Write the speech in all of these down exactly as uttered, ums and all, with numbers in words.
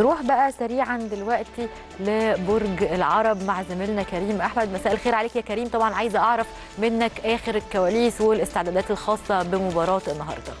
نروح بقى سريعا دلوقتي لبرج العرب مع زميلنا كريم أحمد. مساء الخير عليك يا كريم. طبعا عايزة أعرف منك آخر الكواليس والاستعدادات الخاصة بمباراة النهاردة.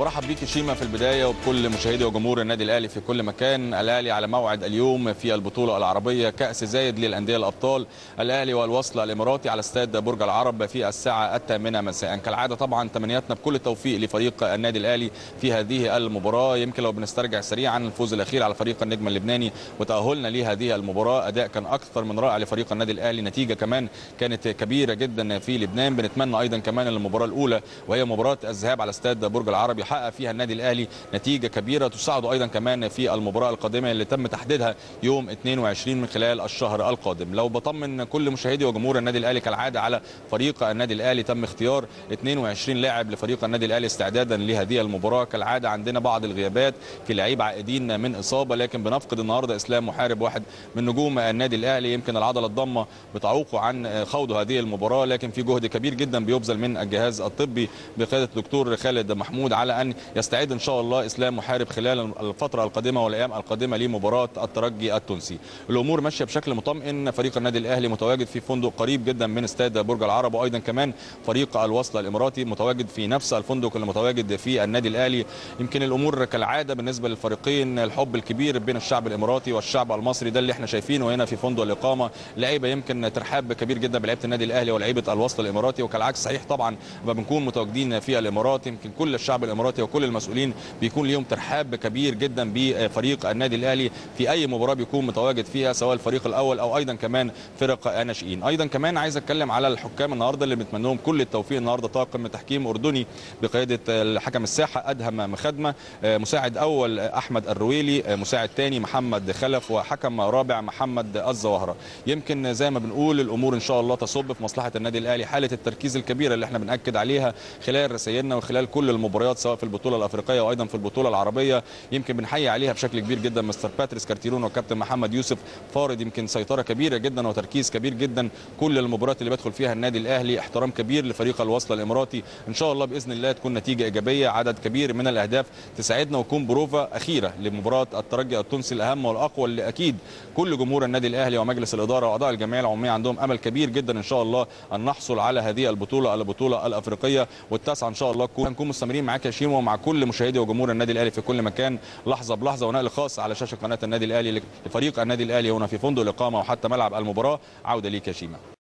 برحب بيك شيماء في البداية وبكل مشاهدي وجمهور النادي الأهلي في كل مكان. الأهلي على موعد اليوم في البطولة العربية كأس زايد للأندية الأبطال، الأهلي والوصل الإماراتي على استاد برج العرب في الساعة الثامنة مساء. كالعادة طبعا تمنياتنا بكل التوفيق لفريق النادي الأهلي في هذه المباراة. يمكن لو بنسترجع سريعا الفوز الأخير على فريق النجم اللبناني وتأهلنا لهذه المباراة، أداء كان أكثر من رائع لفريق النادي الأهلي، نتيجة كمان كانت كبيرة جدا في لبنان. بنتمنى أيضا كمان المباراة الأولى وهي مباراة الذهاب على استاد برج العرب حقق فيها النادي الاهلي نتيجه كبيره تساعده ايضا كمان في المباراه القادمه اللي تم تحديدها يوم اثنين وعشرين من خلال الشهر القادم. لو بطمن كل مشاهدي وجمهور النادي الاهلي كالعاده على فريق النادي الاهلي، تم اختيار اثنين وعشرين لاعب لفريق النادي الاهلي استعدادا لهذه المباراه. كالعاده عندنا بعض الغيابات، في لعيب عائدين من اصابه، لكن بنفقد النهارده اسلام محارب واحد من نجوم النادي الاهلي. يمكن العضله الضامه بتعوقه عن خوض هذه المباراه، لكن في جهد كبير جدا بيبذل من الجهاز الطبي بقياده الدكتور خالد محمود على أن يستعد إن شاء الله إسلام محارب خلال الفترة القادمة والأيام القادمة لمباراة الترجي التونسي. الأمور ماشية بشكل مطمئن، فريق النادي الأهلي متواجد في فندق قريب جدا من استاد برج العرب، وأيضا كمان فريق الوصل الإماراتي متواجد في نفس الفندق اللي متواجد في النادي الأهلي. يمكن الأمور كالعادة بالنسبة للفريقين الحب الكبير بين الشعب الإماراتي والشعب المصري، ده اللي احنا شايفينه هنا في فندق الإقامة. لعيبة يمكن ترحاب كبير جدا بلعيبة النادي الأهلي ولعيبة الوصل الإماراتي، وكالعكس صحيح طبعا ما بنكون متواجدين في الإمارات يمكن كل الشعب الاماراتي وكل المسؤولين بيكون ليهم ترحاب كبير جدا بفريق النادي الاهلي في اي مباراه بيكون متواجد فيها، سواء الفريق الاول او ايضا كمان فرق الناشئين. ايضا كمان عايز اتكلم على الحكام النهارده اللي بنتمنى لهم كل التوفيق. النهارده طاقم تحكيم اردني بقياده الحكم الساحه ادهم مخدمه، مساعد اول احمد الرويلي، مساعد ثاني محمد خلف، وحكم رابع محمد الزوهره. يمكن زي ما بنقول الامور ان شاء الله تصب في مصلحه النادي الاهلي، حاله التركيز الكبيره اللي احنا بناكد عليها خلال رسائلنا وخلال كل المباريات سواء في البطوله الافريقيه وايضا في البطوله العربيه. يمكن بنحيي عليها بشكل كبير جدا مستر باتريس كارتيرون وكابتن محمد يوسف فارد، يمكن سيطره كبيره جدا وتركيز كبير جدا كل المباريات اللي بيدخل فيها النادي الاهلي. احترام كبير لفريق الوصل الاماراتي، ان شاء الله باذن الله تكون نتيجه ايجابيه، عدد كبير من الاهداف تساعدنا وتكون بروفه اخيره لمباراه الترجي التونسي الاهم والاقوى، اللي اكيد كل جمهور النادي الاهلي ومجلس الاداره واعضاء الجمعيه العموميه عندهم امل كبير جدا ان شاء الله ان نحصل على هذه البطوله البطوله الافريقيه والتاسعه ان شاء الله. هنكون مستمرين معاك يا شيماء ومع كل مشاهدي وجمهور النادي الاهلي في كل مكان، لحظه بلحظه ونقل خاص على شاشه قناه النادي الاهلي لفريق النادي الاهلي هنا في فندق الاقامه وحتى ملعب المباراه. عوده ليك يا شيماء.